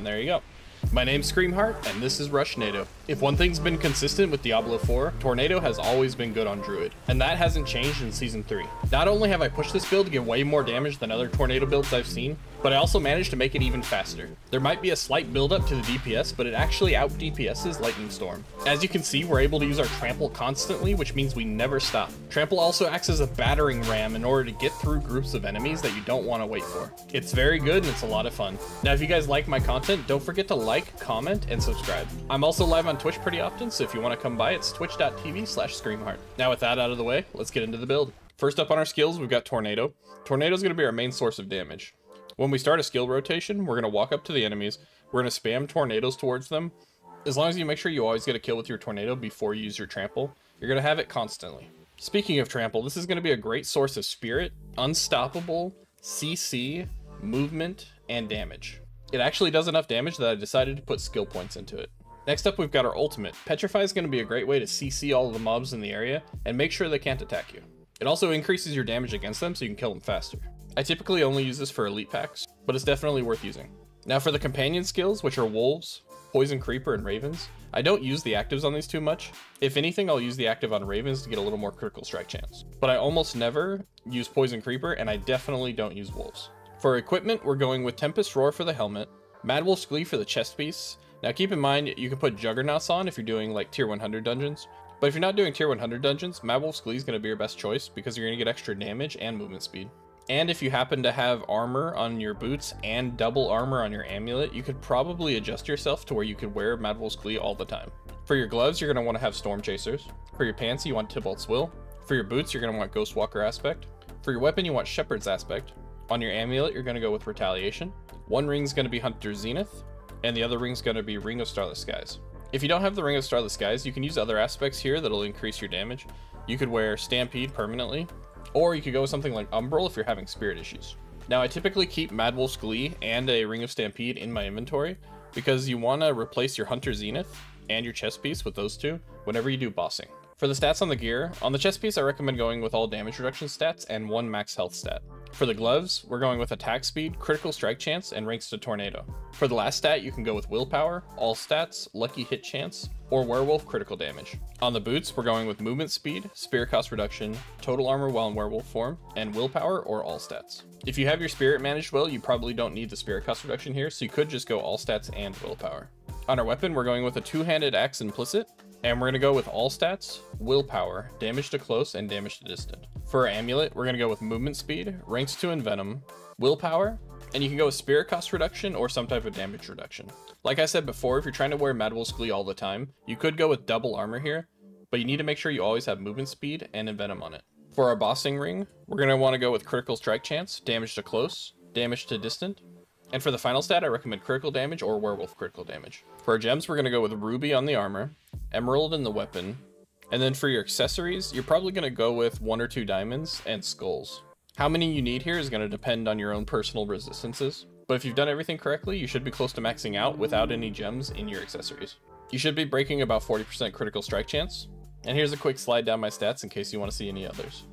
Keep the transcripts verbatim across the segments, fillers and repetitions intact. And there you go. My name's Screamheart, and this is Rushnado. If one thing's been consistent with Diablo four, Tornado has always been good on Druid, and that hasn't changed in Season three. Not only have I pushed this build to get way more damage than other Tornado builds I've seen, but I also managed to make it even faster. There might be a slight buildup to the D P S, but it actually out D P S's Lightning Storm. As you can see, we're able to use our Trample constantly, which means we never stop. Trample also acts as a battering ram in order to get through groups of enemies that you don't want to wait for. It's very good, and it's a lot of fun. Now, if you guys like my content, don't forget to like, comment, and subscribe. I'm also live on Twitch pretty often, so if you want to come by, it's twitch dot t v slash screamheart. Now with that out of the way, let's get into the build. First up on our skills, we've got Tornado. Tornado is going to be our main source of damage. When we start a skill rotation, we're going to walk up to the enemies. We're going to spam tornadoes towards them. As long as you make sure you always get a kill with your tornado before you use your trample, you're going to have it constantly. Speaking of trample, this is going to be a great source of spirit, unstoppable, C C, movement, and damage. It actually does enough damage that I decided to put skill points into it. Next up, we've got our ultimate. Petrify is going to be a great way to C C all of the mobs in the area and make sure they can't attack you. It also increases your damage against them so you can kill them faster. I typically only use this for elite packs, but it's definitely worth using. Now for the companion skills, which are Wolves, Poison Creeper, and Ravens, I don't use the actives on these too much. If anything, I'll use the active on Ravens to get a little more critical strike chance. But I almost never use Poison Creeper, and I definitely don't use Wolves. For equipment, we're going with Tempest Roar for the helmet, Mad Wolf's Glee for the chest piece. Now keep in mind, you can put Juggernauts on if you're doing like tier one hundred dungeons, but if you're not doing tier one hundred dungeons, Mad Wolf's Glee is going to be your best choice because you're going to get extra damage and movement speed. And if you happen to have armor on your boots and double armor on your amulet, you could probably adjust yourself to where you could wear Mad Wolf's Glee all the time. For your gloves, you're going to want to have Storm Chasers. For your pants, you want Tibalt's Will. For your boots, you're going to want Ghost Walker Aspect. For your weapon, you want Shepherd's Aspect. On your amulet, you're going to go with Retaliation. One ring's going to be Hunter Zenith, and the other ring's going to be Ring of Starless Skies. If you don't have the Ring of Starless Skies, you can use other aspects here that'll increase your damage. You could wear Stampede permanently, or you could go with something like Umbral if you're having spirit issues. Now, I typically keep Mad Wolf's Glee and a Ring of Stampede in my inventory because you want to replace your Hunter Zenith and your chest piece with those two whenever you do bossing. For the stats on the gear, on the chest piece, I recommend going with all damage reduction stats and one max health stat. For the gloves, we're going with attack speed, critical strike chance, and ranks to tornado. For the last stat, you can go with willpower, all stats, lucky hit chance, or werewolf critical damage. On the boots, we're going with movement speed, spirit cost reduction, total armor while in werewolf form, and willpower or all stats. If you have your spirit managed well, you probably don't need the spirit cost reduction here, so you could just go all stats and willpower. On our weapon, we're going with a two-handed axe implicit, and we're going to go with all stats, willpower, damage to close, and damage to distant. For our amulet, we're going to go with movement speed, ranks to Envenom, willpower, and you can go with spirit cost reduction or some type of damage reduction. Like I said before, if you're trying to wear Mad Wolf's Glee all the time, you could go with double armor here, but you need to make sure you always have movement speed and Envenom on it. For our bossing ring, we're going to want to go with critical strike chance, damage to close, damage to distant, and for the final stat, I recommend critical damage or werewolf critical damage. For our gems, we're going to go with ruby on the armor, emerald in the weapon, and then for your accessories, you're probably going to go with one or two diamonds and skulls. How many you need here is going to depend on your own personal resistances, but if you've done everything correctly, you should be close to maxing out without any gems in your accessories. You should be breaking about forty percent critical strike chance, and here's a quick slide down my stats in case you want to see any others.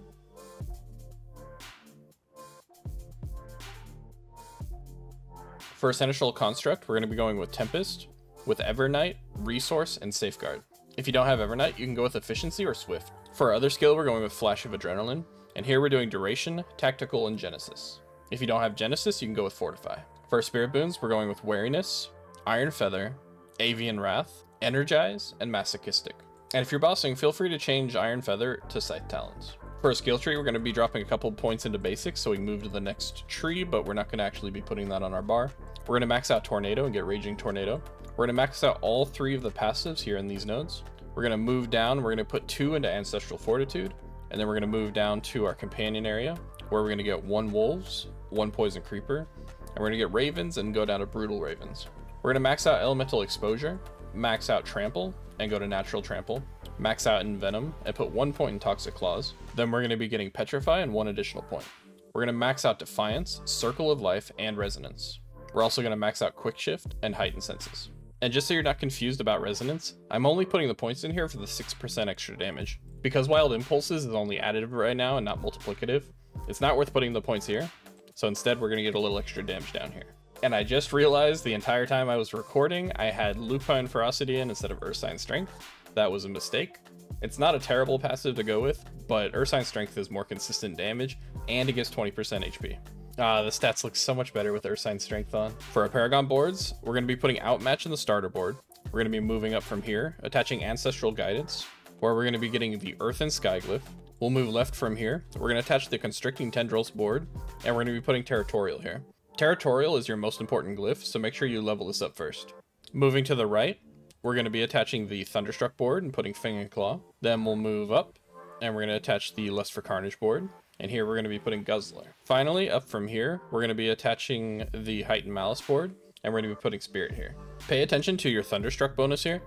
For a Senescent Construct, we're going to be going with Tempest, with Evernight, Resource, and Safeguard. If you don't have Evernight, you can go with Efficiency or Swift. For our other skill, we're going with Flash of Adrenaline, and here we're doing Duration, Tactical, and Genesis. If you don't have Genesis, you can go with Fortify. For our Spirit Boons, we're going with Wariness, Iron Feather, Avian Wrath, Energize, and Masochistic. And if you're bossing, feel free to change Iron Feather to Scythe Talons. For a skill tree, we're going to be dropping a couple points into basics so we can move to the next tree, but we're not going to actually be putting that on our bar. We're going to max out Tornado and get Raging Tornado. We're going to max out all three of the passives here in these nodes. We're going to move down, we're going to put two into Ancestral Fortitude, and then we're going to move down to our companion area where we're going to get one Wolves, one Poison Creeper, and we're going to get Ravens and go down to Brutal Ravens. We're going to max out Elemental Exposure, max out Trample, and go to Natural Trample, max out Envenom, and put one point in Toxic Claws. Then we're going to be getting Petrify and one additional point. We're going to max out Defiance, Circle of Life, and Resonance. We're also going to max out Quick Shift and Heightened Senses. And just so you're not confused about Resonance, I'm only putting the points in here for the six percent extra damage. Because Wild Impulses is only additive right now and not multiplicative, it's not worth putting the points here, so instead we're going to get a little extra damage down here. And I just realized the entire time I was recording, I had Lupine Ferocity in instead of Ursine Strength. That was a mistake. It's not a terrible passive to go with, but Ursine Strength is more consistent damage, and it gives twenty percent H P. Ah, uh, the stats look so much better with Ursine Strength on. For our Paragon boards, we're going to be putting Outmatch in the starter board. We're going to be moving up from here, attaching Ancestral Guidance, where we're going to be getting the Earth and Sky Glyph. We'll move left from here. We're going to attach the Constricting Tendrils board, and we're going to be putting Territorial here. Territorial is your most important glyph, so make sure you level this up first. Moving to the right, we're going to be attaching the Thunderstruck board and putting Fang and Claw. Then we'll move up, and we're going to attach the Lust for Carnage board. And here we're going to be putting Guzzler. Finally, up from here, we're going to be attaching the Height and Malice board, and we're going to be putting Spirit here. Pay attention to your Thunderstruck bonus here.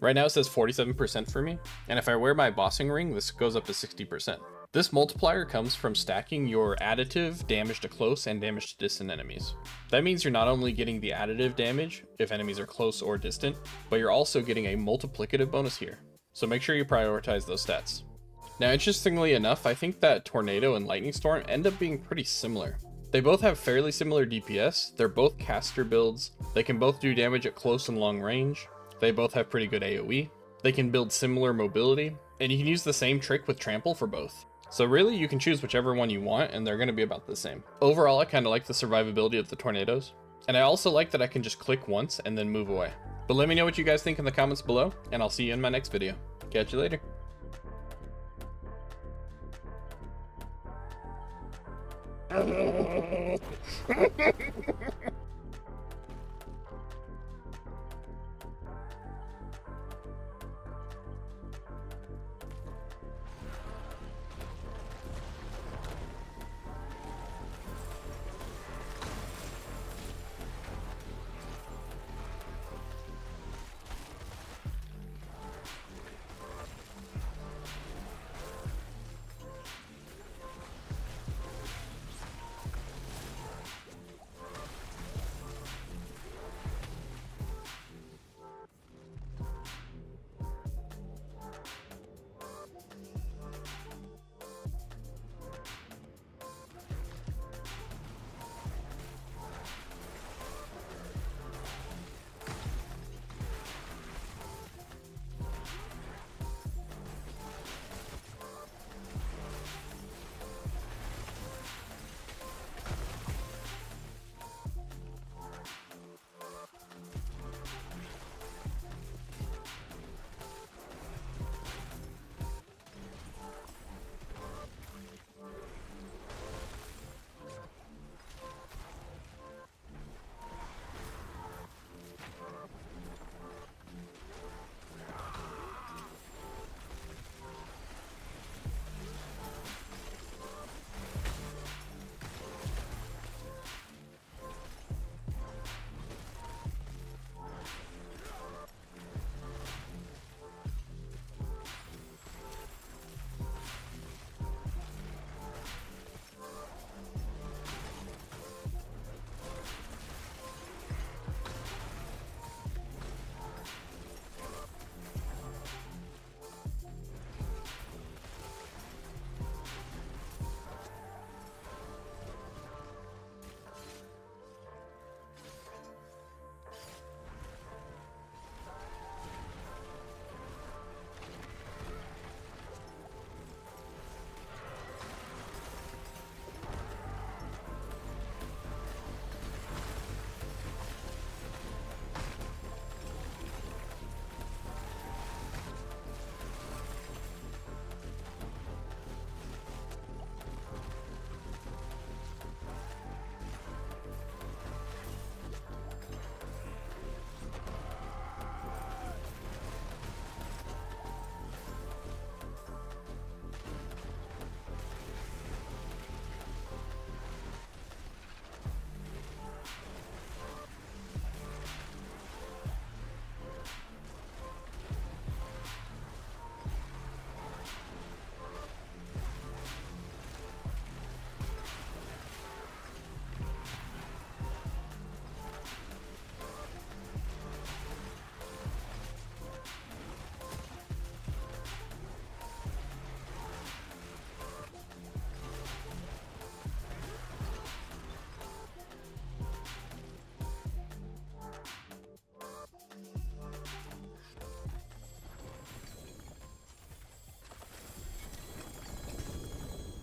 Right now it says forty-seven percent for me, and if I wear my bossing ring, this goes up to sixty percent. This multiplier comes from stacking your additive damage to close and damage to distant enemies. That means you're not only getting the additive damage if enemies are close or distant, but you're also getting a multiplicative bonus here. So make sure you prioritize those stats. Now, interestingly enough, I think that Tornado and Lightning Storm end up being pretty similar. They both have fairly similar D P S, they're both caster builds, they can both do damage at close and long range, they both have pretty good AoE, they can build similar mobility, and you can use the same trick with Trample for both. So really, you can choose whichever one you want, and they're going to be about the same. Overall, I kind of like the survivability of the Tornadoes, and I also like that I can just click once and then move away. But let me know what you guys think in the comments below, and I'll see you in my next video. Catch you later.